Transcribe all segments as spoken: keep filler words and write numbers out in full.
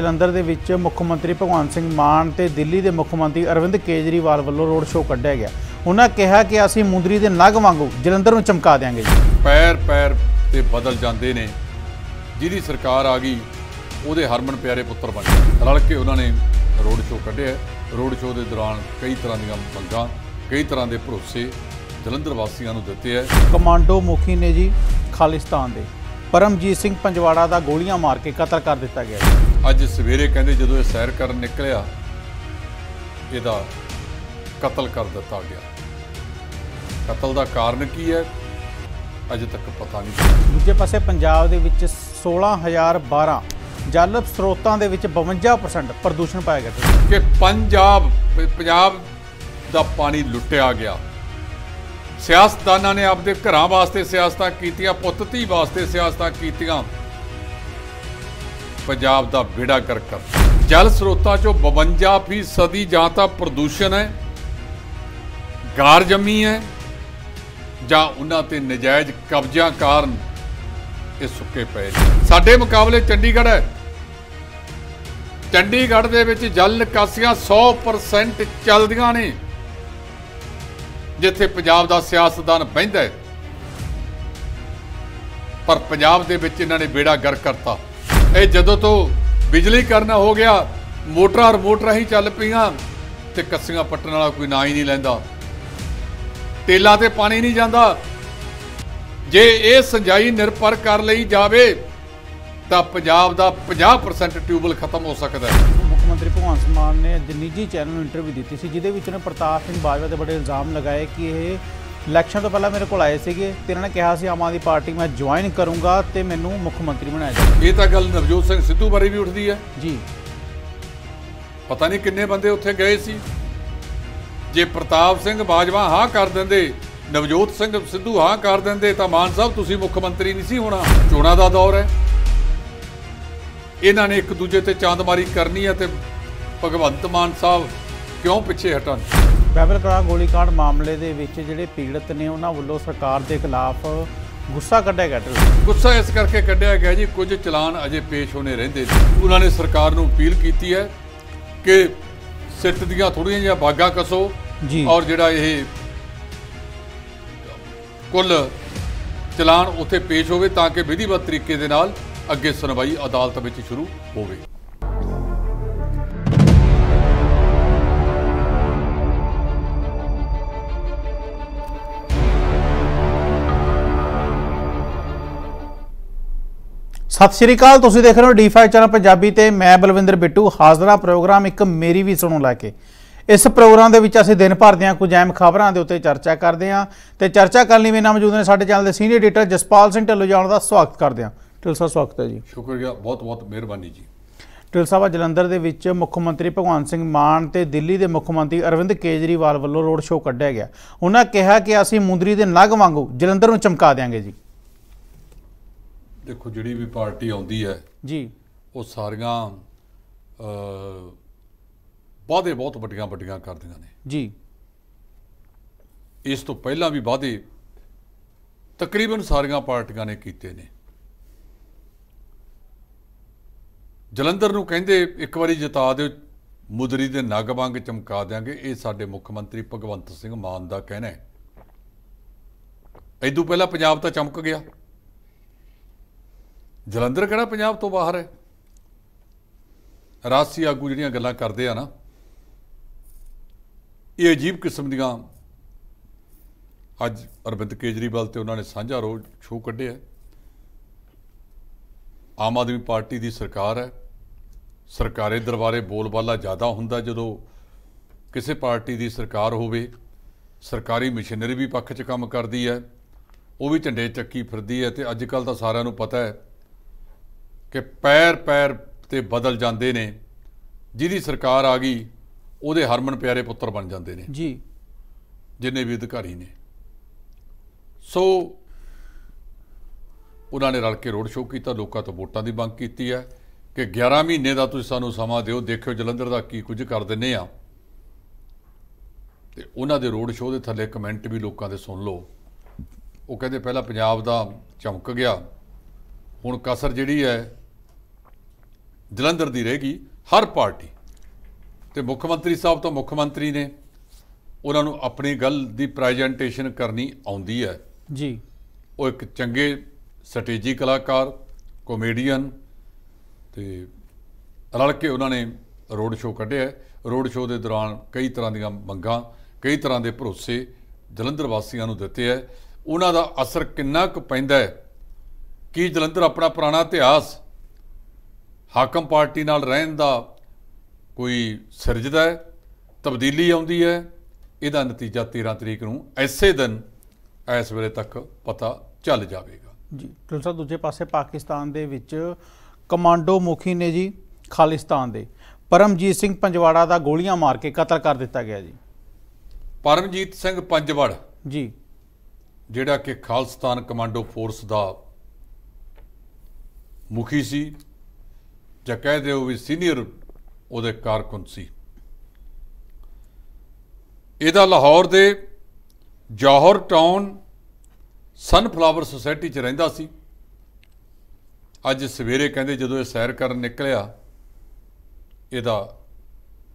ਜਲੰਧਰ ਦੇ ਵਿੱਚ ਮੁੱਖ ਮੰਤਰੀ ਭਗਵੰਤ ਸਿੰਘ ਮਾਨ ਤੇ ਦਿੱਲੀ ਦੇ ਮੁੱਖ ਮੰਤਰੀ ਅਰਵਿੰਦ ਕੇਜਰੀਵਾਲ ਵੱਲੋਂ ਰੋਡ ਸ਼ੋਅ ਕੱਢਿਆ ਗਿਆ। ਉਹਨਾਂ ਕਿਹਾ ਕਿ ਅਸੀਂ ਮੁੰਦਰੀ ਦੇ ਨਗ ਵਾਂਗੂ ਜਲੰਧਰ ਨੂੰ ਚਮਕਾ ਦਿਆਂਗੇ। ਪੈਰ ਪੈਰ ਤੇ ਬਦਲ ਜਾਂਦੇ ਨੇ, ਜਿਹਦੀ ਸਰਕਾਰ ਆ ਗਈ ਉਹਦੇ ਹਰਮਨ ਪਿਆਰੇ ਪੁੱਤਰ ਬਣ ਗਏ। ਰਲ ਕੇ ਉਹਨਾਂ ਨੇ ਰੋਡ ਸ਼ੋਅ ਕੱਢਿਆ। ਰੋਡ ਸ਼ੋਅ ਦੇ ਦੌਰਾਨ ਕਈ ਤਰ੍ਹਾਂ ਦੀਆਂ ਮੰਗਾਂ, ਕਈ ਤਰ੍ਹਾਂ ਦੇ ਭਰੋਸੇ ਜਲੰਧਰ ਵਾਸੀਆਂ ਨੂੰ ਦਿੱਤੇ ਹੈ। ਕਮਾਂਡੋ ਮੁਖੀ ਨੇ ਜੀ ਖਾਲਿਸਤਾਨ ਦੇ परमजीत सिंह पंजवाड़ा का गोलियां मार के कतल कर दिता गया। अज सवेरे कहते जो सैर कर निकलिया इहदा कतल कर दिता गया। कतल का कारण की है अजे तक पता नहीं। दूजे पासे पंजाब के सोलह हज़ार बारह जल स्रोतों के बवंजा परसेंट प्रदूषण पाया गया कि पंजाब पंजाब का पानी लुटिया गया। सियासतदाना ने आपके घर वास्ते सियासतां कीतियां, पुत्त धी वास्ते सियासतां कीतियां, पंजाब दा बेड़ा गर्क कर। जल स्रोतां चों बवंजा फीसदी जां तां प्रदूषण है, गारजमी है, जां उन्हां ते नजायज़ कब्ज़ियां कारण ये सुक्के पए। साडे मुकाबले चंडीगढ़ है। चंडीगढ़ दे विच जल निकासियां सौ परसेंट चलदियां ने। जिथे पंजाब का सियासतदान बहिंदा है, पर पंजाब दे विच इन्हां ने बेड़ा गर्क करता। ये जदों तो बिजली करना हो गया, मोटरां मोटरां ही चल पईआं ते कस्सियां पट्टण वाला कोई ना ही नहीं लैंदा, तेलां ते पानी नहीं जांदा। जे ये संजाई निर्भर कर लई जावे तां पंजाब दा पचास परसेंट ट्यूबल खत्म हो सकता है। मुख्यमंत्री भगवंत सिंह मान ने अज निजी चैनल इंटरव्यू दी सी, जिहदे विच उन्होंने प्रताप सिंह बाजवा के बड़े इल्जाम लगाए कि यह इलैक्शन तो पहला मेरे को आए थे। इन्होंने कहा कि आम आदमी पार्टी मैं ज्वाइन करूँगा तो मैनू मुख्यमंत्री बनाया जाए। ये तो गल नवजोत सिंह सिद्धू बारे भी उठती है जी। पता नहीं किन्ने बंदे उत्थे गए सी। जे प्रताप सिंह बाजवा हाँ कर देंदे, नवजोत सिंह सिद्धू हाँ कर देंदे तो मान साहब तुसीं मुख्यमंत्री नहीं सी होना। चोणां दा दौर है, इन्होंने एक दूजे से चांदमारी करनी है तो भगवंत मान साहब क्यों पिछे हटन। बाइबल कला गोलीकांड मामले के जोड़े पीड़ित ने उन्होंने वालों सरकार के खिलाफ गुस्सा कढ़िया गया। गुस्सा इस करके कढ़िया गया जी, कुछ चलान अजे पेश होने रहिंदे। उन्होंने सरकार नूं अपील की है कि सिट दियां थोड़ियां जिहियां बागां कसो जी, और जिहड़ा यह कुल चलान उत्थे पेश होवे तां कि विधिवत तरीके दे नाल अगे सुनवाई अदालत में शुरू हो गई। सत श्री अकाल, तुसीं देख रहे हो डी फाइव चैनल पंजाबी ते मैं बलविंदर बिट्टू। हाजरा प्रोग्राम एक मेरी भी सुनो लैके। इस प्रोग्राम के विच असीं दिन भर दियां कुछ अहम खबरां दे उत्ते चर्चा करदे हां ते चर्चा करन लई मेरे नाल मौजूद ने साडे चैनल दे सीनियर एडिटर जसपाल सिंह ढिल्लों जान दा स्वागत करदे हां। ਢਿੱਲ साहब स्वागत है जी। शुक्रिया, बहुत बहुत मेहरबानी जी। ਢਿੱਲ साहब, जलंधर के विच मुख्यमंत्री भगवंत सिंह मान ते दिल्ली के मुख्यमंत्री अरविंद केजरीवाल वालों रोड शो कढ़िया गया। उन्होंने कहा कि असीं मुंदरी के नग वांगू जलंधर नूं चमका देंगे जी। देखो, जिहड़ी भी पार्टी आउंदी है जी, वो सारियां वादे बहुत वड्डियां वड्डियां करदियां ने जी। इस तो पहलां भी वादे तकरीबन सारियां पार्टियां ने कीते ने। ਜਲੰਧਰ ਨੂੰ ਕਹਿੰਦੇ ਇੱਕ ਵਾਰੀ ਜਿਤਾ ਦਿਓ, ਮੁਦਰੀ ਦੇ ਨਗ ਵਾਂਗ ਚਮਕਾ ਦਿਆਂਗੇ। ਇਹ ਸਾਡੇ ਮੁੱਖ ਮੰਤਰੀ ਭਗਵੰਤ ਸਿੰਘ ਮਾਨ ਦਾ ਕਹਿਣਾ ਹੈ। ਇਦੋਂ ਪਹਿਲਾਂ ਪੰਜਾਬ ਤਾਂ ਚਮਕ ਗਿਆ। ਜਲੰਧਰ ਕਿਹੜਾ ਪੰਜਾਬ ਤੋਂ ਬਾਹਰ ਹੈ। ਰਾਜਸੀ ਆਗੂ ਜਿਹੜੀਆਂ ਗੱਲਾਂ ਕਰਦੇ ਆ ਨਾ, ਇਹ ਅਜੀਬ ਕਿਸਮ ਦੀਆਂ। ਅੱਜ ਅਰਵਿੰਦ ਕੇਜਰੀਵਾਲ ਤੇ ਉਹਨਾਂ ਨੇ ਸਾਂਝਾ ਰੋਡ ਸ਼ੋਅ ਕੱਢਿਆ। आम आदमी पार्टी की सरकार है, सरकारी दरबारे बोलबाला ज़्यादा हुंदा। जदों किसी पार्टी की सरकार होवे, सरकारी मशीनरी भी पक्ष च काम करती है, वो भी झंडे चक्की फिरदी है। तो अजकल तो सारिआं नूं पता है कि पैर पैर ते बदल जाते ने। जिहदी सरकार आ गई उहदे हरमन प्यारे पुत्र बन जाते हैं जी, जिन्ने भी अधिकारी ने। सो उन्होंने रल के रोड शो किया, लोगों तो वोटा की मंग की है कि ग्यारह महीने का तुम सानू समा दो, देखो जलंधर का की कुछ कर देने। उन्होंने रोड शो के थले कमेंट भी लोगों के सुन लो। वो कहते पहला पंजाब का चमक गया, हुण कसर जिहड़ी है ਜਲੰਧਰ ਦੀ ਰਹੇਗੀ ਹਰ ਪਾਰਟੀ। ਤੇ ਮੁੱਖ ਮੰਤਰੀ ਸਾਹਿਬ ਤੋਂ ਮੁੱਖ ਮੰਤਰੀ ਨੇ, ਉਹਨਾਂ ਨੂੰ ਆਪਣੀ ਗੱਲ ਦੀ ਪ੍ਰੈਜੈਂਟੇਸ਼ਨ ਕਰਨੀ ਆਉਂਦੀ ਹੈ ਜੀ। ਉਹ ਇੱਕ ਚੰਗੇ ਸਟੇਜੀ ਕਲਾਕਾਰ, ਕੋਮੇਡੀਅਨ ਤੇ ਰਲ ਕੇ ਉਹਨਾਂ ਨੇ ਰੋਡ ਸ਼ੋਅ ਕੱਢਿਆ। ਰੋਡ ਸ਼ੋਅ ਦੇ ਦੌਰਾਨ ਕਈ ਤਰ੍ਹਾਂ ਦੀਆਂ ਮੰਗਾਂ, ਕਈ ਤਰ੍ਹਾਂ ਦੇ ਭਰੋਸੇ ਜਲੰਧਰ ਵਾਸੀਆਂ ਨੂੰ ਦਿੱਤੇ ਹੈ। ਉਹਨਾਂ ਦਾ ਅਸਰ ਕਿੰਨਾ ਕੁ ਪੈਂਦਾ ਹੈ ਕਿ ਜਲੰਧਰ ਆਪਣਾ ਪੁਰਾਣਾ ਇਤਿਹਾਸ ਹਾਕਮ ਪਾਰਟੀ ਨਾਲ ਰਹਿਣ ਦਾ ਕੋਈ ਸਿਰਜਦਾ ਹੈ, ਤਬਦੀਲੀ ਆਉਂਦੀ ਹੈ, ਇਹਦਾ ਨਤੀਜਾ ਤੇਰਾਂ ਤਰੀਕ ਨੂੰ ਐਸੇ ਦਿਨ ਇਸ ਵੇਲੇ ਤੱਕ ਪਤਾ ਚੱਲ ਜਾਵੇਗਾ ਜੀ। ਤੁਲ ਸਾਹਿਬ ਦੂਜੇ ਪਾਸੇ ਪਾਕਿਸਤਾਨ ਦੇ ਵਿੱਚ ਕਮਾਂਡੋ ਮੁਖੀ ਨੇ ਜੀ ਖਾਲਿਸਤਾਨ ਦੇ ਪਰਮਜੀਤ ਸਿੰਘ ਪੰਜਵਾੜਾ ਦਾ ਗੋਲੀਆਂ ਮਾਰ ਕੇ ਕਤਲ ਕਰ ਦਿੱਤਾ ਗਿਆ ਜੀ। ਪਰਮਜੀਤ ਸਿੰਘ ਪੰਜਵੜ ਜੀ, ਜਿਹੜਾ ਕਿ ਖਾਲਿਸਤਾਨ ਕਮਾਂਡੋ ਫੋਰਸ ਦਾ ਮੁਖੀ ਸੀ ਜਾਂ ਕਹਿ ਦਿਓ ਵੀ ਸੀਨੀਅਰ ਉਹਦੇ ਕਾਰਕੁਨ ਸੀ। ਇਹਦਾ ਲਾਹੌਰ ਦੇ ਜੌਹਰ ਟਾਊਨ ਸਨਫਲਾਵਰ ਸੁਸਾਇਟੀ 'ਚ ਰਹਿੰਦਾ ਸੀ। ਅੱਜ ਸਵੇਰੇ ਕਹਿੰਦੇ ਜਦੋਂ ਇਹ ਸੈਰ ਕਰਨ ਨਿਕਲਿਆ ਇਹਦਾ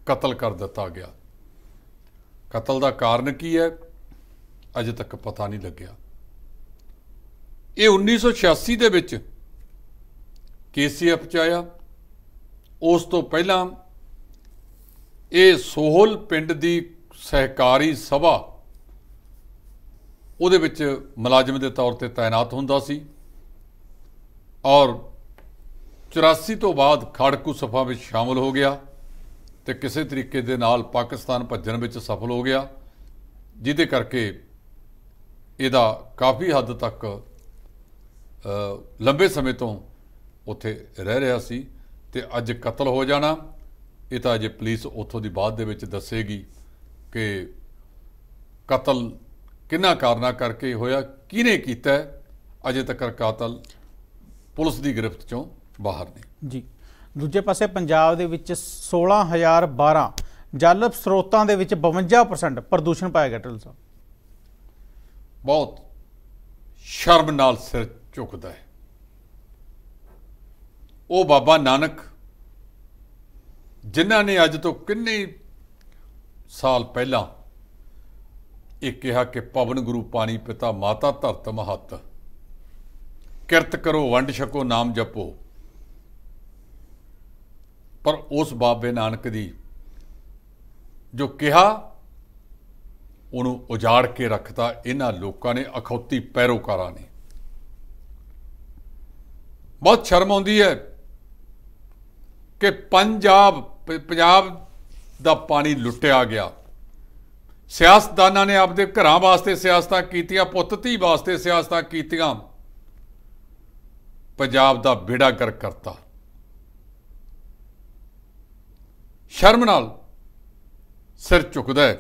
ਕਤਲ ਕਰ ਦਿੱਤਾ ਗਿਆ। ਕਤਲ ਦਾ ਕਾਰਨ ਕੀ ਹੈ ਅਜੇ ਤੱਕ ਪਤਾ ਨਹੀਂ ਲੱਗਿਆ। ਇਹ ਉੱਨੀ ਸੌ ਛਿਆਸੀ ਦੇ ਵਿੱਚ ਕੇ ਸੀ ਐਫ 'ਚ ਆਇਆ। ਉਸ ਤੋਂ ਪਹਿਲਾਂ ਇਹ ਸੋਹਲ ਪਿੰਡ ਦੀ ਸਹਿਕਾਰੀ ਸਭਾ ਉਹਦੇ ਵਿੱਚ ਮੁਲਾਜ਼ਮ ਦੇ ਤੌਰ ਤੇ ਤਾਇਨਾਤ ਹੁੰਦਾ ਸੀ ਔਰ ਚੁਰਾਸੀ ਤੋਂ ਬਾਅਦ ਖਾੜਕੂ ਸਫਾ ਵਿੱਚ ਸ਼ਾਮਲ ਹੋ ਗਿਆ ਤੇ ਕਿਸੇ ਤਰੀਕੇ ਦੇ ਨਾਲ ਪਾਕਿਸਤਾਨ ਭੱਜਣ ਵਿੱਚ ਸਫਲ ਹੋ ਗਿਆ, ਜਿਹਦੇ ਕਰਕੇ ਇਹਦਾ ਕਾਫੀ ਹੱਦ ਤੱਕ ਲੰਬੇ ਸਮੇਂ ਤੋਂ ਉੱਥੇ ਰਹਿ ਰਿਹਾ ਸੀ ਤੇ ਅੱਜ ਕਤਲ ਹੋ ਜਾਣਾ। ਇਹ ਤਾਂ ਅਜੇ ਪੁਲਿਸ ਉੱਥੋਂ ਦੀ ਬਾਅਦ ਦੇ ਵਿੱਚ ਦੱਸੇਗੀ ਕਿ ਕਤਲ ਕਿੰਨਾ ਕਾਰਨਾਂ ਕਰਕੇ ਹੋਇਆ, ਕਿਹਨੇ ਕੀਤਾ। ਅਜੇ ਤੱਕ ਕਤਲ ਪੁਲਿਸ ਦੀ ਗ੍ਰਿਫਤ ਚੋਂ ਬਾਹਰ ਨੇ ਜੀ। ਦੂਜੇ ਪਾਸੇ ਪੰਜਾਬ ਦੇ ਵਿੱਚ ਸੋਲਾਂ ਹਜ਼ਾਰ ਬਾਰਾਂ ਜਲ ਸਰੋਤਾਂ ਦੇ ਵਿੱਚ ਬਾਵੰਜਾ ਪਰਸੈਂਟ ਪ੍ਰਦੂਸ਼ਣ ਪਾਇਆ ਗਿਆ। ਟਲ ਸਾਹਿਬ ਬਹੁਤ ਸ਼ਰਮ ਨਾਲ ਸਿਰ ਝੁਕਦਾ ਹੈ। ਉਹ ਬਾਬਾ ਨਾਨਕ ਜਿਨ੍ਹਾਂ ਨੇ ਅੱਜ ਤੋਂ ਕਿੰਨੇ ਸਾਲ ਪਹਿਲਾਂ ਇਹ ਕਿਹਾ ਕਿ ਪਵਨ ਗੁਰੂ ਪਾਣੀ ਪਿਤਾ ਮਾਤਾ ਧਰਤ ਮਹੱਤ, ਕਿਰਤ ਕਰੋ ਵੰਡ ਛਕੋ ਨਾਮ ਜਪੋ, ਪਰ ਉਸ ਬਾਬੇ ਨਾਨਕ ਦੀ ਜੋ ਕਿਹਾ ਉਹਨੂੰ ਉਜਾੜ ਕੇ ਰੱਖਤਾ ਇਹਨਾਂ ਲੋਕਾਂ ਨੇ, ਅਖੌਤੀ ਪੈਰੋਕਾਰਾਂ ਨੇ। ਬਹੁਤ ਸ਼ਰਮ ਆਉਂਦੀ ਹੈ ਕਿ ਪੰਜਾਬ ਪੰਜਾਬ ਦਾ ਪਾਣੀ ਲੁੱਟਿਆ ਗਿਆ। ਸਿਆਸਤਦਾਨਾਂ ਨੇ ਆਪਦੇ ਘਰਾਂ ਵਾਸਤੇ ਸਿਆਸਤਾਂ ਕੀਤੀਆਂ, ਪੁੱਤ ਧੀ ਵਾਸਤੇ ਸਿਆਸਤਾਂ ਕੀਤੀਆਂ, ਪੰਜਾਬ ਦਾ ਬੇੜਾ ਗਰਕ ਕਰਤਾ। ਸ਼ਰਮ ਨਾਲ ਸਿਰ ਝੁਕਦਾ ਹੈ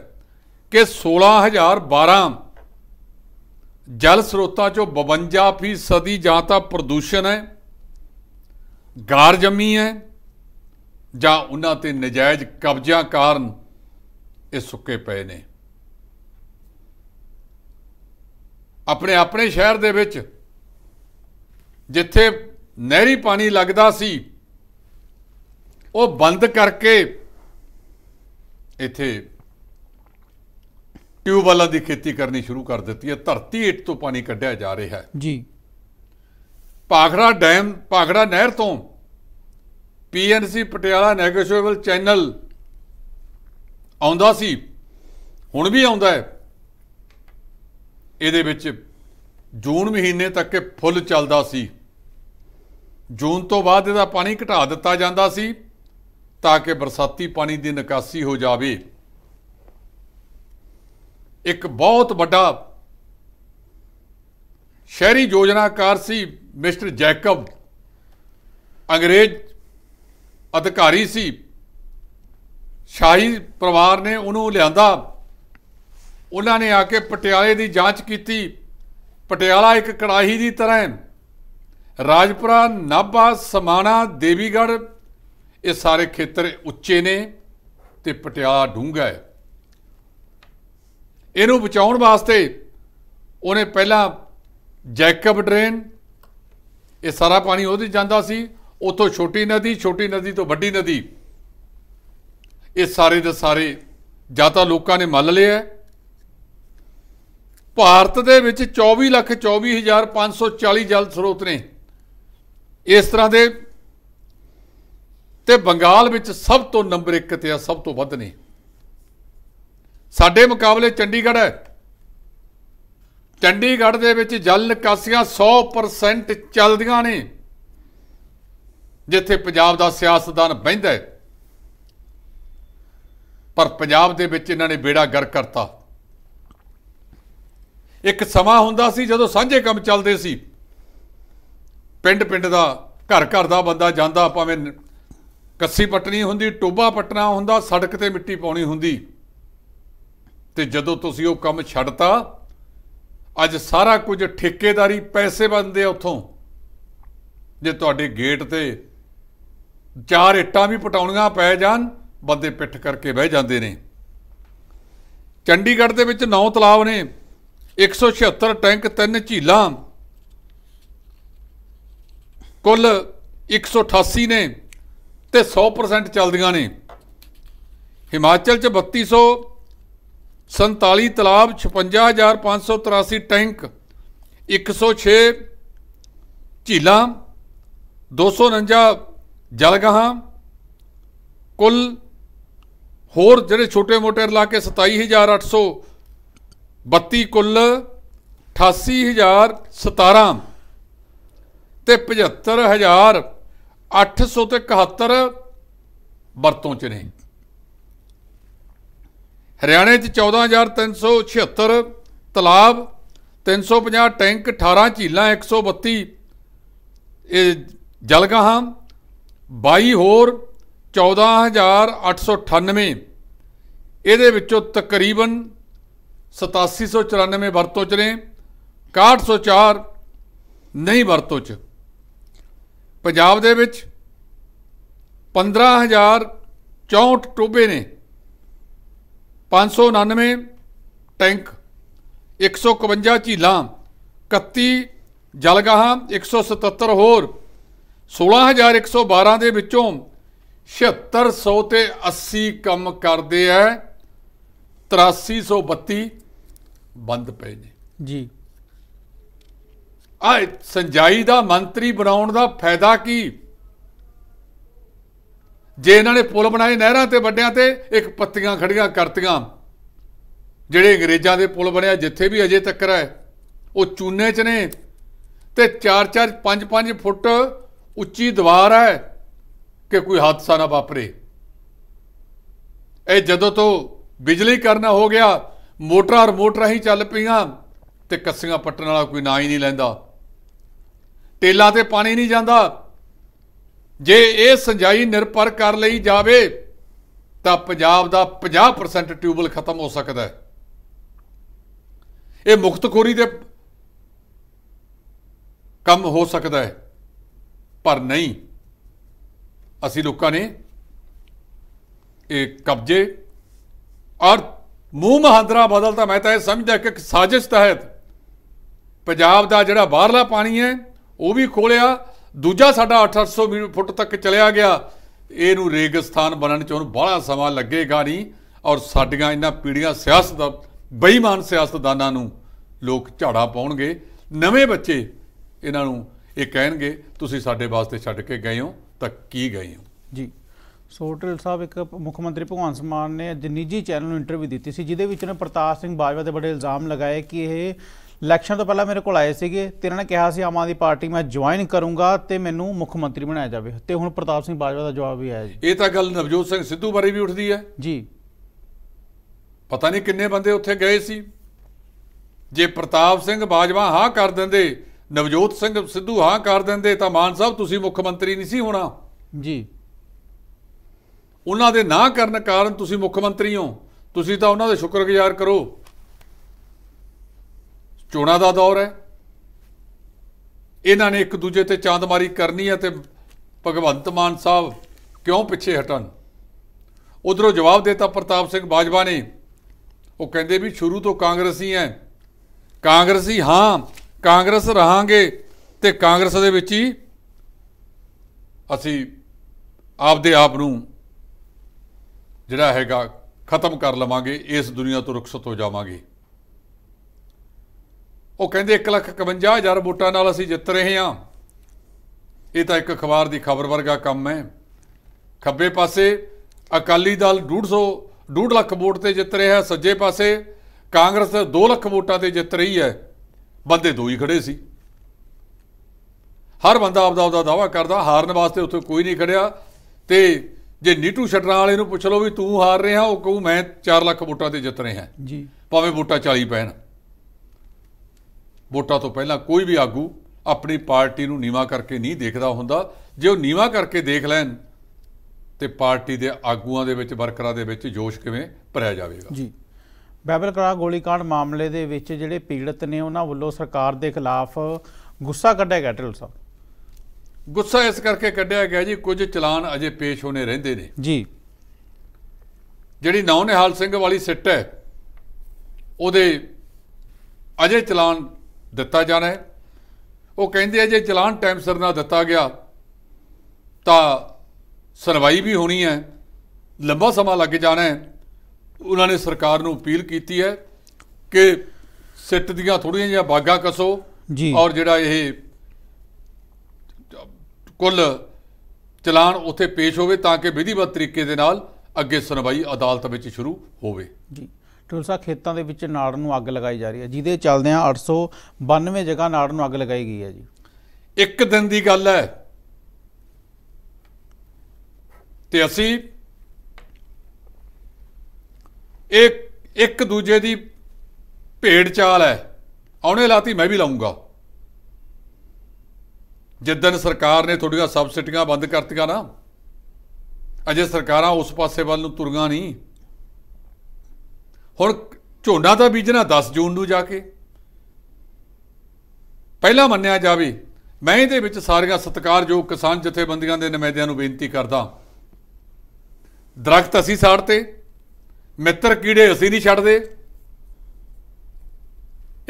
ਕਿ ਸੋਲਾਂ ਹਜ਼ਾਰ ਬਾਰਾਂ ਜਲ ਸਰੋਤਾਂ ਚੋਂ ਬਾਵੰਜਾ ਫੀਸਦੀ ਜਾਂ ਤਾਂ ਪ੍ਰਦੂਸ਼ਣ ਹੈ, ਗਾਰ ਜਮੀ ਹੈ, ਜਾਂ ਉਹਨਾਂ ਤੇ ਨਜਾਇਜ਼ ਕਬਜ਼ਿਆਂ ਕਾਰਨ ਇਹ ਸੁੱਕੇ ਪਏ ਨੇ। ਆਪਣੇ ਆਪਣੇ ਸ਼ਹਿਰ ਦੇ ਵਿੱਚ ਜਿੱਥੇ ਨਹਿਰੀ ਪਾਣੀ ਲੱਗਦਾ ਸੀ ਉਹ ਬੰਦ ਕਰਕੇ ਇੱਥੇ ਟਿਊਬਵੈਲਾਂ ਦੀ ਖੇਤੀ ਕਰਨੀ ਸ਼ੁਰੂ ਕਰ ਦਿੱਤੀ ਹੈ। ਧਰਤੀ ਹੇਠ ਤੋਂ ਪਾਣੀ ਕੱਢਿਆ ਜਾ ਰਿਹਾ ਹੈ ਜੀ। ਭਾਖੜਾ ਡੈਮ, ਭਾਖੜਾ ਨਹਿਰ ਤੋਂ P N C Patiala negotiable channel ਆਉਂਦਾ ਸੀ, ਹੁਣ ਵੀ ਆਉਂਦਾ ਹੈ। ਇਹਦੇ ਵਿੱਚ ਜੂਨ ਮਹੀਨੇ ਤੱਕ ਇਹ ਫੁੱਲ ਚੱਲਦਾ ਸੀ। ਜੂਨ ਤੋਂ ਬਾਅਦ ਇਹਦਾ ਪਾਣੀ ਘਟਾ ਦਿੱਤਾ ਜਾਂਦਾ ਸੀ ਤਾਂ ਕਿ ਬਰਸਾਤੀ ਪਾਣੀ ਦੀ ਨਿਕਾਸੀ ਹੋ ਜਾਵੇ। ਇੱਕ ਬਹੁਤ ਵੱਡਾ ਸ਼ਹਿਰੀ ਯੋਜਨਾਕਾਰ ਸੀ ਮਿਸਟਰ ਜੈਕਬ, ਅੰਗਰੇਜ਼ ਅਧਿਕਾਰੀ ਸੀ, ਸ਼ਾਹੀ ਪਰਿਵਾਰ ਨੇ ਉਹਨੂੰ ਲਿਆਂਦਾ। ਉਹਨਾਂ ਨੇ ਆ ਕੇ ਪਟਿਆਲੇ ਦੀ ਜਾਂਚ ਕੀਤੀ। ਪਟਿਆਲਾ ਇੱਕ ਕੜਾਹੀ ਦੀ ਤਰ੍ਹਾਂ ਰਾਜਪੁਰਾ, ਨਾਭਾ, ਸਮਾਣਾ, ਦੇਵੀਗੜ੍ਹ ਇਹ ਸਾਰੇ ਖੇਤਰ ਉੱਚੇ ਨੇ ਤੇ ਪਟਿਆਲਾ ਡੂੰਘਾ ਹੈ। ਇਹਨੂੰ ਬਚਾਉਣ ਵਾਸਤੇ ਉਹਨੇ ਪਹਿਲਾਂ ਜੈਕਬ ਡਰੇਨ, ਇਹ ਸਾਰਾ ਪਾਣੀ ਉਹਦੇ ਜਾਂਦਾ ਸੀ, उतो छोटी नदी, छोटी नदी तो वड्डी नदी, ये सारे दे सारे जां तां लोकां ने मल लिया। भारत दे विच चौबी लख चौबी हज़ार पाँच सौ चाली जल स्रोत ने इस तरह दे, ते बंगाल विच सब तो नंबर एक ते सब तो वध ने। साडे मुकाबले चंडीगढ़ है, चंडीगढ़ दे विच जल निकासियां सौ परसेंट चलदियां ने, जिथे पंजाब दा सियासतदान बहिंदा है, पर पंजाब दे विच इन्हां ने बेड़ा गर्क करता। एक समा हुंदा सी जदों सांझे काम चलदे सी, पिंड पिंड दा घर घर दा बंदा जांदा, भावें कस्सी पट्टनी हुंदी, टोबा पट्टना हुंदा, सड़क ते मिट्टी पाउणी हुंदी, ते जदों तुसीं ओह काम छड्डता, अज सारा कुछ ठेकेदारी पैसे बनते उतों। जे तुहाडे गेट ते चार इट्टां भी पटाउणियां पै जान, बंदे पिट्ठ करके बह जाते हैं। चंडीगढ़ दे विच नौ तलाब ने, एक सौ छिहत्तर टैंक, तीन झीलां, कुल एक सौ अठासी ने, ते सौ परसेंट चलदियां ने। हिमाचल च बत्ती सौ संताली तलाब, छपंजा हज़ार पाँच सौ तिरासी टैंक, एक सौ छे झीलां, दो सौ उनंजा जलगाहां, कुल होर जिहड़े छोटे मोटे रला के सताई हज़ार अठ सौ बत्ती, कुल अठासी हज़ार सतारां, ते पचहत्तर हज़ार अठ सौ ते इकहत्तर वरतों च ने। हरियाणे चौदह हज़ार तीन सौ छिहत्तर तलाब, तीन सौ पचास टैंक, अठारह झीलां, एक सौ बत्ती जलगाहां, बाई होर चौदह हज़ार अठ सौ अठानवे, इहदे विचों तकरीबन सतासी सौ चौरानवे वरतों च ने, इकसठ सौ चार नहीं वरतों च। पंजाब दे विच पंद्रह हज़ार चौंठ टोबे ने, पाँच सौ उनानवे टैंक, एक सौ इकवंजा झीलां, इकत्ती जलगाहां, एक सौ सतहत्तर होर, सोलह हज़ार एक सौ बारह के विचों छिहत्तर सौ तो अस्सी कम करते हैं, तिरासी सौ बत्ती बंद पे जी। आ संजाई का मंत्री बनाने का फायदा की, जे इन्होंने पुल बनाए नहरां ते वड्डियां ते, एक पत्तियां खड़ियां करतियां। जिहड़े अंग्रेज़ां दे पुल बने जिथे भी अजे तक है वह चूने च ने, ते चार चार पाँच पाँच फुट उच्ची दीवार है कि कोई हादसा ना वापरे। ये जदों तो बिजली करना हो गया, मोटरां रिमोट राहीं चल पईआं, ते कस्सियां पट्टण वाला कोई ना ही नहीं लैंदा, टेलां ते पाणी नहीं जांदा। जे ये सिंचाई निर्भर कर ली जाए तो पंजाब का पचास परसेंट ट्यूबल खत्म हो सकता है, ये मुफ्तखोरी दे कम हो सकता है। पर नहीं, असी लोगों ने ये कब्जे और मूँह महांदरा बदलता। मैं तो यह समझदा कि एक साजिश तहत पंजाब का जिहड़ा बाहरला पानी है वह भी खोलिया, दूजा साढ़ा अठ अठ सौ फुट तक चलिया गया। इनू रेगिस्तान बनने च उन्होंने बड़ा समा लगेगा नहीं, और साढ़ियां इन्हां पीढ़ियां सियासत बेईमान सियासतदानां नूं लोग झाड़ा पाउणगे। नवे बच्चे इन्हां नूं ये कहणगे तुसीं साडे वास्ते छड्ड के गए हो तां की गए हो जी। सोटल साहब, एक मुख्यमंत्री भगवंत मान ने अज निजी चैनल नूं इंटरव्यू दी सी, जिहदे विच उन्होंने प्रताप सिंह बाजवा ते बड़े इल्जाम लगाए कि ये इलैक्शन तो पहला मेरे को आए थे, इन्होंने कहा कि आम आदमी पार्टी मैं ज्वाइन करूँगा तो मैनू मुख्यमंत्री बनाया जाए। तो हुण प्रताप सिंह बाजवा का जवाब भी आया जी। ये तो गल नवजोत सिंह सिद्धू बारे भी उठती है जी, पता नहीं किन्ने बंदे उत्थे गए सी। जे प्रताप सिंह बाजवा हाँ कर देंदे, नवजोत सिंह सिद्धू हाँ कर देंदे, तो मान साहब तुसीं मुख्यमंत्री नहीं सी होना जी। उन्हां दे ना करन कारण तुसीं मुख्यमंत्री हो, तुसीं तां उन्हां दे शुक्रगुजार करो। चोणा का दौर है, इन्होंने एक दूजे ते चांदमारी करनी है, तो भगवंत मान साहब क्यों पिछे हटन। उधरों जवाब देता प्रताप सिंह बाजवा ने, वो कहते भी शुरू तो कांग्रेसी हैं, कांग्रेसी हाँ, कांग्रेस रहांगे, तो कांग्रेस दे विच ही ਅਸੀਂ ਆਪਦੇ ਆਪ ਨੂੰ ਜਿਹੜਾ ਹੈਗਾ ਖਤਮ ਕਰ ਲਵਾਂਗੇ, ਇਸ ਦੁਨੀਆ ਤੋਂ ਰੁਖਸਤ ਹੋ ਜਾਵਾਂਗੇ। ਉਹ ਕਹਿੰਦੇ ਇੱਕ ਲੱਖ ਇਕਵੰਜਾ ਹਜ਼ਾਰ ਵੋਟਾਂ ਨਾਲ ਅਸੀਂ ਜਿੱਤ ਰਹੇ ਹਾਂ। ਇਹ ਤਾਂ ਇੱਕ ਅਖਬਾਰ ਦੀ ਖਬਰ ਵਰਗਾ ਕੰਮ ਹੈ। ਖੱਬੇ ਪਾਸੇ ਅਕਾਲੀ ਦਲ ਡੂਢ ਸੌ ਡੂਢ ਲੱਖ ਵੋਟ 'ਤੇ ਜਿੱਤ ਰਿਹਾ, ਸੱਜੇ ਪਾਸੇ ਕਾਂਗਰਸ ਦੋ ਲੱਖ ਵੋਟਾਂ 'ਤੇ ਜਿੱਤ ਰਹੀ ਹੈ। ਬੰਦੇ ਦੋ ਹੀ ਖੜੇ ਸੀ, ਹਰ ਬੰਦਾ ਆਪਦਾ ਆਪਦਾ ਦਾਅਵਾ ਕਰਦਾ, ਹਾਰਨ ਵਾਸਤੇ ਉੱਥੇ ਕੋਈ ਨਹੀਂ ਖੜਿਆ। ਤੇ ਜੇ ਨੀਟੂ ਛੱਡਣ ਵਾਲੇ ਨੂੰ ਪੁੱਛ ਲਓ ਵੀ ਤੂੰ ਹਾਰ ਰਿਹਾ, ਉਹ ਕਹੂ ਮੈਂ ਚਾਰ ਲੱਖ ਵੋਟਾਂ 'ਤੇ ਜਿੱਤ ਰਿਹਾ ਜੀ, ਭਾਵੇਂ ਵੋਟਾਂ ਚਾਲੀ ਪੈਣ। ਵੋਟਾਂ ਤੋਂ ਪਹਿਲਾਂ ਕੋਈ ਵੀ ਆਗੂ ਆਪਣੀ ਪਾਰਟੀ ਨੂੰ ਨੀਵਾ ਕਰਕੇ ਨਹੀਂ ਦੇਖਦਾ ਹੁੰਦਾ। ਜੇ ਉਹ ਨੀਵਾ ਕਰਕੇ ਦੇਖ ਲੈਣ ਤੇ ਪਾਰਟੀ ਦੇ ਆਗੂਆਂ ਦੇ ਵਿੱਚ, ਵਰਕਰਾਂ ਦੇ ਵਿੱਚ ਜੋਸ਼ ਕਿਵੇਂ ਭਰਿਆ ਜਾਵੇਗਾ ਜੀ। ਬਾਈਬਲ ਕਲਾ ਗੋਲੀकांड ਮਾਮਲੇ ਦੇ ਵਿੱਚ ਜਿਹੜੇ ਪੀੜਤ ਨੇ ਉਹਨਾਂ ਵੱਲੋਂ ਸਰਕਾਰ ਦੇ ਖਿਲਾਫ ਗੁੱਸਾ ਕੱਢਿਆ ਗਿਆ। ਢਿੱਲ ਸਾਹਿਬ, ਗੁੱਸਾ ਇਸ ਕਰਕੇ ਕੱਢਿਆ ਗਿਆ ਜੀ, ਕੁਝ ਚਲਾਨ ਅਜੇ ਪੇਸ਼ ਹੋਣੇ ਰਹਿੰਦੇ ਨੇ ਜੀ। ਜਿਹੜੀ ਨੌ ਨਿਹਾਲ ਸਿੰਘ ਵਾਲੀ ਸਿੱਟ ਹੈ ਉਹਦੇ ਅਜੇ ਚਲਾਨ ਦਿੱਤਾ ਜਾਣਾ ਹੈ। ਉਹ ਕਹਿੰਦੇ ਆ ਜੇ ਚਲਾਨ ਟਾਈਮ ਸਿਰ ਨਾ ਦਿੱਤਾ ਗਿਆ ਤਾਂ ਸੁਣਵਾਈ ਵੀ ਹੋਣੀ ਹੈ, ਲੰਬਾ ਸਮਾਂ ਲੱਗ ਜਾਣਾ ਹੈ। ਉਹਨਾਂ ਨੇ ਸਰਕਾਰ ਨੂੰ ਅਪੀਲ ਕੀਤੀ ਹੈ ਕਿ ਸਿੱਟ ਦੀਆਂ ਥੋੜ੍ਹੀਆਂ ਜਿਹੀਆਂ ਬਾਗਾਂ ਕੱਸੋ ਜੀ, ਔਰ ਜਿਹੜਾ ਇਹ ਕੁੱਲ ਚਲਾਨ ਉੱਥੇ ਪੇਸ਼ ਹੋਵੇ ਤਾਂ ਕਿ ਵਿਧੀਵਤ ਤਰੀਕੇ ਦੇ ਨਾਲ ਅੱਗੇ ਸੁਣਵਾਈ ਅਦਾਲਤ ਵਿੱਚ ਸ਼ੁਰੂ ਹੋਵੇ ਜੀ। ਟੁਲਸਾ ਖੇਤਾਂ ਦੇ ਵਿੱਚ ਨਾੜ ਨੂੰ ਅੱਗ ਲਗਾਈ ਜਾ ਰਹੀ ਹੈ, ਜਿਹਦੇ ਚੱਲਦਿਆਂ ਅੱਠ ਸੌ ਬਾਨਵੇਂ ਜਗ੍ਹਾ ਨਾੜ ਨੂੰ ਅੱਗ ਲਗਾਈ ਗਈ ਹੈ ਜੀ। ਇੱਕ ਦਿਨ ਦੀ ਗੱਲ ਹੈ ਤੇ ਅਸੀਂ ਇੱਕ ਇੱਕ ਦੂਜੇ ਦੀ ਭੇਡ ਚਾਲ ਹੈ। ਆਉਣੇ ਲਾਤੀ ਮੈਂ ਵੀ ਲਾਊਂਗਾ। ਜਿੱਦਣ ਸਰਕਾਰ ਨੇ ਤੁਹਾਡੀਆਂ ਸਬਸਿਡੀਆਂ ਬੰਦ ਕਰਤੀਆਂ ਨਾ, ਅਜੇ ਸਰਕਾਰਾਂ ਉਸ ਪਾਸੇ ਵੱਲ ਨੂੰ ਤੁਰੀਆਂ ਨਹੀਂ। ਹੁਣ ਝੋਨਾ ਤਾਂ ਬੀਜਣਾ ਦਸ ਜੂਨ ਨੂੰ ਜਾ ਕੇ, ਪਹਿਲਾਂ ਮੰਨਿਆ ਜਾਵੇ। ਮੈਂ ਇਹਦੇ ਵਿੱਚ ਸਾਰੀਆਂ ਸਤਿਕਾਰਯੋਗ ਕਿਸਾਨ ਜਥੇਬੰਦੀਆਂ ਦੇ ਨੁਮਾਇੰਦਿਆਂ ਨੂੰ ਬੇਨਤੀ ਕਰਦਾ, ਦਰਖਤ ਅਸੀਂ ਸਾੜਤੇ, ਮਿੱਤਰ ਕੀੜੇ ਅਸੀਂ ਨਹੀਂ ਛੱਡਦੇ।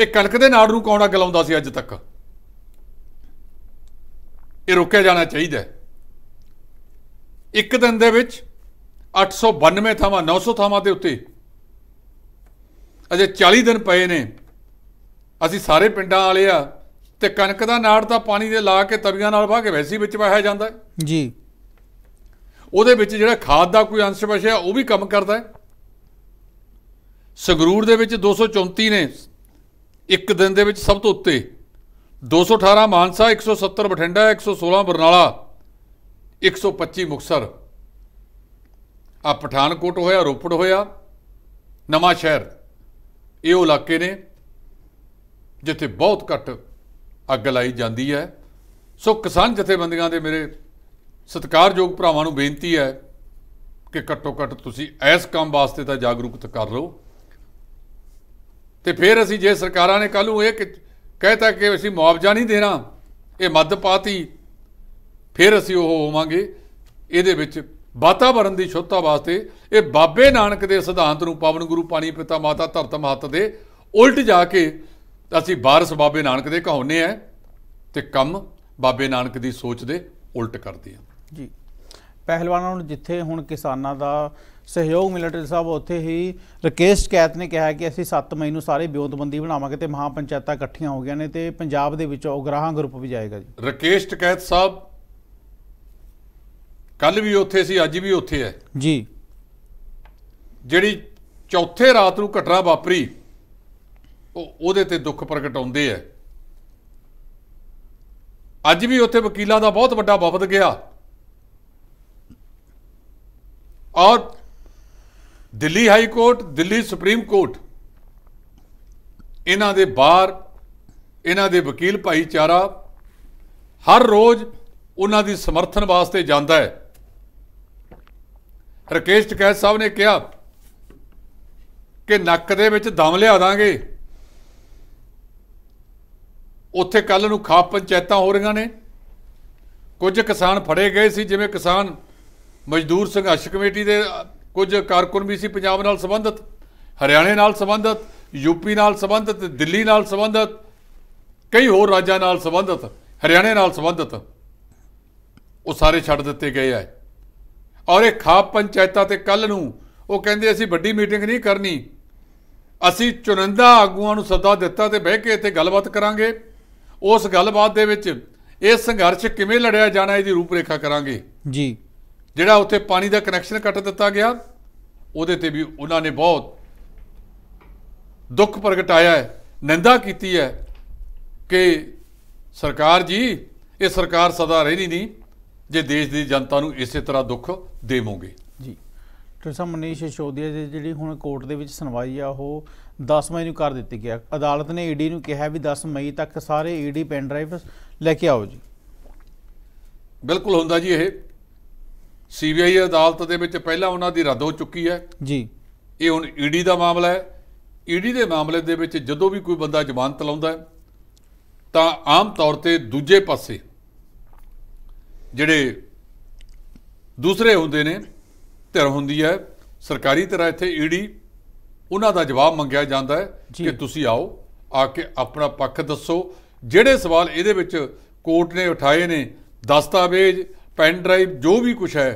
ਇਹ ਕਣਕ ਦੇ ਨਾੜ ਨੂੰ ਕੌਣ ਅੱਗ ਲਾਉਂਦਾ ਸੀ ਅੱਜ ਤੱਕ? ਇਹ ਰੋਕਿਆ ਜਾਣਾ ਚਾਹੀਦਾ। ਇੱਕ ਦਿਨ ਦੇ ਵਿੱਚ ਅੱਠ ਸੌ ਬਾਨਵੇਂ ਥਾਵਾਂ, ਨੌ ਸੌ ਥਾਵਾਂ ਦੇ ਉੱਤੇ ਅਜੇ ਚਾਲੀ ਦਿਨ ਪਏ ਨੇ। ਅਸੀਂ ਸਾਰੇ ਪਿੰਡਾਂ ਵਾਲੇ ਆ ਤੇ ਕਣਕ ਦਾ ਨਾੜ ਤਾਂ ਪਾਣੀ ਦੇ ਲਾ ਕੇ ਤਵੀਆਂ ਨਾਲ ਵਾਹ ਕੇ ਵੈਸੀ ਵਿੱਚ ਵਹਾਇਆ ਜਾਂਦਾ ਜੀ। ਉਹਦੇ ਵਿੱਚ ਜਿਹੜਾ ਖਾਦ ਦਾ ਕੋਈ ਅੰਸ਼ ਵਸਿਆ ਉਹ ਵੀ ਕੰਮ ਕਰਦਾ ਹੈ। ਸੰਗਰੂਰ ਦੇ ਵਿੱਚ ਦੋ ਸੌ ਚੌਂਤੀ ਨੇ ਇੱਕ ਦਿਨ ਦੇ ਵਿੱਚ ਸਭ ਤੋਂ ਉੱਤੇ, ਦੋ ਸੌ ਅਠਾਰਾਂ ਮਾਨਸਾ, ਇੱਕ ਸੌ ਸੱਤਰ ਬਠਿੰਡਾ, ਇੱਕ ਸੌ ਸੋਲਾਂ ਬਰਨਾਲਾ, ਇੱਕ ਸੌ ਪੱਚੀ ਮੁਕਤਸਰ। ਆ ਪਠਾਨਕੋਟ ਹੋਇਆ, ਰੋਪੜ ਹੋਇਆ, ਨਵਾਂ ਸ਼ਹਿਰ, ਇਹ ਉਹ ਇਲਾਕੇ ਨੇ ਜਿੱਥੇ ਬਹੁਤ ਘੱਟ ਅੱਗ ਲਾਈ ਜਾਂਦੀ ਹੈ। ਸੋ ਕਿਸਾਨ ਜਥੇਬੰਦੀਆਂ ਦੇ ਮੇਰੇ ਸਤਿਕਾਰਯੋਗ ਭਰਾਵਾਂ ਨੂੰ ਬੇਨਤੀ ਹੈ ਕਿ ਘੱਟੋ ਘੱਟ ਤੁਸੀਂ ਇਸ ਕੰਮ ਵਾਸਤੇ ਤਾਂ ਜਾਗਰੂਕਤ ਕਰ ਲਓ। ਤੇ ਫਿਰ ਅਸੀਂ ਜੇ ਸਰਕਾਰਾਂ ਨੇ ਕੱਲ੍ਹ ਨੂੰ ਇਹ ਕਹਿਤਾ ਕਿ ਅਸੀਂ ਮੁਆਵਜ਼ਾ ਨਹੀਂ ਦੇਣਾ, ਇਹ ਮੱਧ ਪਾਤੀ, ਫਿਰ ਅਸੀਂ ਉਹ ਹੋਵਾਂਗੇ। ਇਹਦੇ ਵਿੱਚ ਵਾਤਾਵਰਨ ਦੀ ਸ਼ੁੱਧਤਾ ਵਾਸਤੇ ਇਹ ਬਾਬੇ ਨਾਨਕ ਦੇ ਸਿਧਾਂਤ ਨੂੰ, ਪਾਵਨ ਗੁਰੂ ਪਾਣੀ ਪਿਤਾ ਮਾਤਾ ਧਰਤ ਮਹੱਤ ਦੇ ਉਲਟ ਜਾ ਕੇ ਅਸੀਂ ਵਾਰਿਸ ਬਾਬੇ ਨਾਨਕ ਦੇ ਕਹਾਉਂਦੇ ਹਾਂ ਤੇ ਕੰਮ ਬਾਬੇ ਨਾਨਕ ਦੀ ਸੋਚ ਦੇ ਉਲਟ ਕਰਦੇ ਹਾਂ ਜੀ। ਪਹਿਲਵਾਨਾਂ ਨੂੰ ਜਿੱਥੇ ਹੁਣ ਕਿਸਾਨਾਂ ਦਾ ਸਹਿਯੋਗ ਮਿਲਟਰੀ ਸਾਹਿਬ, ਉੱਥੇ ਹੀ ਰਕੇਸ਼ ਟਿਕੈਤ ਨੇ ਕਿਹਾ ਕਿ ਅਸੀਂ ਸੱਤ ਮਈ ਨੂੰ ਸਾਰੇ ਵਿਉਂਤਬੰਦੀ ਬਣਾਵਾਂਗੇ ਤੇ ਮਹਾਂ ਪੰਚਾਇਤਾਂ ਇਕੱਠੀਆਂ ਹੋ ਗਈਆਂ ਨੇ ਤੇ ਪੰਜਾਬ ਦੇ ਵਿੱਚ ਉਗਰਾਹਾਂ ਗਰੁੱਪ ਵੀ ਜਾਏਗਾ ਜੀ। ਰਕੇਸ਼ ਟਿਕੈਤ ਸਾਹਿਬ ਕੱਲ ਵੀ ਉੱਥੇ ਸੀ, ਅੱਜ ਵੀ ਉੱਥੇ ਹੈ ਜੀ। ਜਿਹੜੀ ਚੌਥੇ ਰਾਤ ਨੂੰ ਘਟਨਾ ਵਾਪਰੀ ਉਹ ਉਹਦੇ ਤੇ ਦੁੱਖ ਪ੍ਰਗਟਾਉਂਦੇ ਹੈ। ਅੱਜ ਵੀ ਉੱਥੇ ਵਕੀਲਾਂ ਦਾ ਬਹੁਤ ਵੱਡਾ ਵਫਦ ਗਿਆ और Delhi high court, Delhi supreme court, इन्हां दे बार, इन्हां दे वकील भाईचारा हर रोज उन्हां दी समर्थन वास्ते जांदा है। राकेश टिकैत साहब ने कहा कि नक्क दे विच दम लिया दांगे। उत्थे कल नूं खाप पंचायतां हो रहीआं ने। कुछ किसान फड़े गए सी, जिवें किसान ਮਜ਼ਦੂਰ ਸੰਘਰਸ਼ ਕਮੇਟੀ ਦੇ ਕੁਝ ਕਾਰਕੁਨ ਵੀ ਸੀ, ਪੰਜਾਬ ਨਾਲ ਸੰਬੰਧਿਤ, ਹਰਿਆਣੇ ਨਾਲ ਸੰਬੰਧਿਤ, ਯੂਪੀ ਨਾਲ ਸੰਬੰਧਿਤ, ਦਿੱਲੀ ਨਾਲ ਸੰਬੰਧਿਤ, ਕਈ ਹੋਰ ਰਾਜਾਂ ਨਾਲ ਸੰਬੰਧਿਤ, ਹਰਿਆਣੇ ਨਾਲ ਸੰਬੰਧਿਤ। वो सारे छड़ दिते गए है। और ये खाप पंचायतां ते कल नूं वो कहंदे असीं वड्डी मीटिंग नहीं करनी, असीं चुनिंदा आगूआं नूं सदा दिता ते बह के इत्थे गलबात करांगे, उस गलबात दे विच इह संघर्ष किवें लड़िया जाना इहदी रूपरेखा करांगे जी। जिहड़ा उत्थे पानी दा कनैक्शन कट दिता गया ਉਹਦੇ ਤੇ भी उन्होंने बहुत दुख प्रगटाया है, निंदा की है कि सरकार जी ये सरकार सदा रहनी नहीं जे देश की जनता को इस तरह दुख देवोंगे जी। तो मनीष सिसोदिया जी जी हुण कोर्ट के सुनवाई आ वह दस मई को कर दी गया। अदालत ने ईडी को कहा भी दस मई तक सारे ईडी पेन ड्राइव लैके आओ जी। बिल्कुल होंदा जी, ये सी बी आई अदालत दे विच पहलां उन्हां दी रद्द हो चुकी है जी। ये हुण ईडी का मामला है। ईडी के मामले दे विच जदों भी कोई बंदा जमानत लाउंदा है तां आम तौर ते दूजे पासे जिहड़े दूसरे हुंदे ने धिर हुंदी है सरकारी तरह इत्थे ईडी उन्हां दा जवाब मंगिया जांदा है कि तुसीं आओ आके अपना पक्ष दसो। जिहड़े सवाल इहदे विच कोर्ट ने उठाए ने दस्तावेज पेन ड्राइव जो भी कुछ है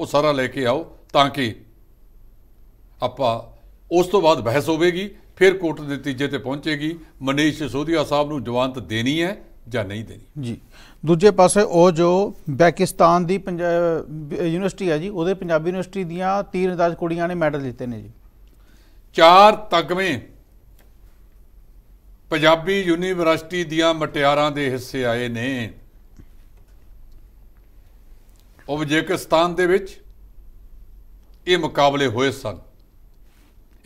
वो सारा लेके आओ ताकि आपा उस तो बाद बहस होगी, फिर कोर्ट के नतीजे ते पहुँचेगी मनीष सिसोदिया साहब को जमानत देनी है या नहीं देनी जी। दूजे पासे वो जो पाकिस्तान की यूनिवर्सिटी है जी, वो पंजाबी यूनिवर्सिटी दियां तीन हजार कुड़ियां ने मैडल जीते हैं जी। चार तगमे पंजाबी यूनिवर्सिटी दियां मटियारां दे हिस्से आए ने। उजबेकिस्तान दे विच ये मुकाबले हुए सन,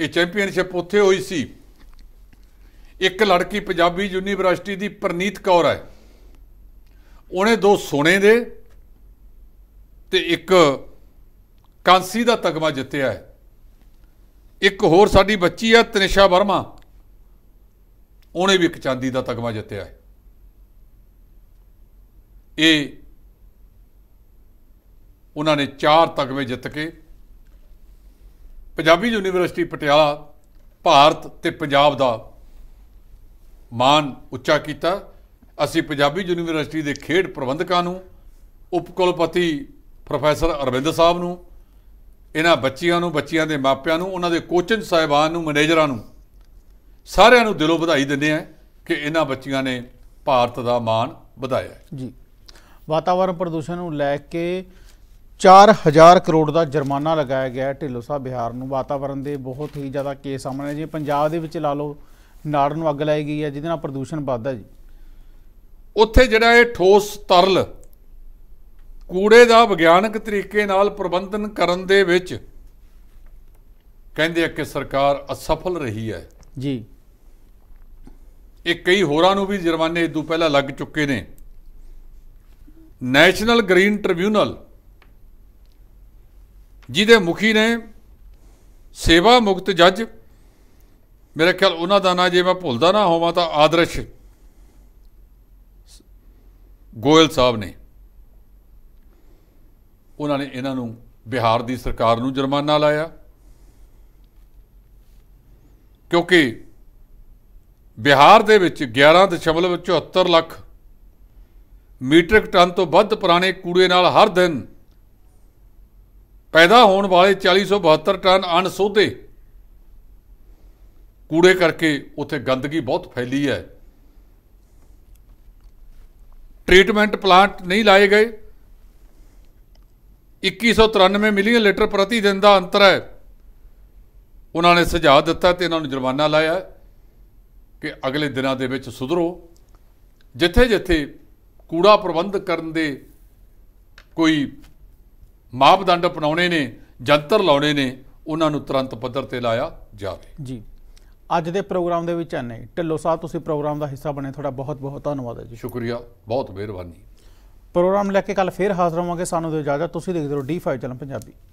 ये चैंपीयनशिप उत्थे हुई सी। एक लड़की पंजाबी यूनिवर्सिटी की परनीत कौर है, उन्हें दो सोने दे ते एक कांसी का तगमा जितया है। एक होर साडी बच्ची है तनिशा वर्मा, उन्हें भी एक चांदी का तगमा जितया है। ये उन्होंने चार तगमे जित के पंजाबी यूनिवर्सिटी पटियाला भारत ते पंजाब दा मान उच्चा किया। असी पंजाबी यूनिवर्सिटी के खेड प्रबंधकों नूं, उपकुलपति प्रोफैसर अरविंद साहब नूं, इन्हां बच्चियां नूं, बच्चियां दे मापियां नूं, उन्हां दे कोचिंग साहिबान नूं, मैनेजरां नूं, सारिआं नूं दिलों बधाई दिंदे हां कि इन्हां बच्चियां ने भारत दा मान वधाया जी। वातावरण प्रदूषण नूं लै के चार हज़ार करोड़ का जुर्माना लगाया गया। ढिल्लों साहब बिहार में वातावरण के बहुत ही ज़्यादा केस सामने जी। पंजाब के ला लो नाड़ में अग लाई गई है जिहदे नाल प्रदूषण वधदा जी। उत्थे जिहड़ा ये ठोस तरल कूड़े का विग्यानक तरीके नाल प्रबंधन करन दे विच कहिंदे आ कि सरकार असफल रही है जी। ये कई होरां नूं भी जुर्माने इस तों पहलां लग चुके ने। नैशनल ग्रीन ट्रिब्यूनल जिहदे मुखी ने सेवा मुक्त जज, मेरा ख्याल उन्हों का ना जे मैं भुलदा ना होवां तो आदर्श गोयल साहब ने, उन्होंने इन्हों बिहार की सरकार को जुर्माना लाया क्योंकि बिहार के विच ग्यारह दशमलव चौहत्तर लख मीट्रिक टन तो वध पुराने कूड़े नाल हर दिन पैदा होने वाले चाली सौ बहत्तर टन अणसोधे कूड़े करके उत्थे गंदगी बहुत फैली है। ट्रीटमेंट प्लांट नहीं लाए गए। इक्की सौ तिरानवे मिलियन लीटर प्रति दिन का अंतर है। उन्होंने सुझाव दिता तो इन्होंने जुर्माना लाया कि अगले दिनों के विच सुधरो। जिथे जिथे कूड़ा प्रबंध करन दे कोई मापदंड अपनाने ने, जंतर लाने ने, उन्होंने तुरंत पद्धर से लाया जाए जी। अज के प्रोग्राम के विच आने ढिल्लों साहब, तुसीं प्रोग्राम का हिस्सा बने, थोड़ा बहुत बहुत धन्यवाद है जी। शुक्रिया, बहुत मेहरबानी। प्रोग्राम लैके कल फिर हाजिर होवांगे, सानूं दिओ इजाजत। तुसीं देखदे रहो डी फाइव चैनल पंजाबी।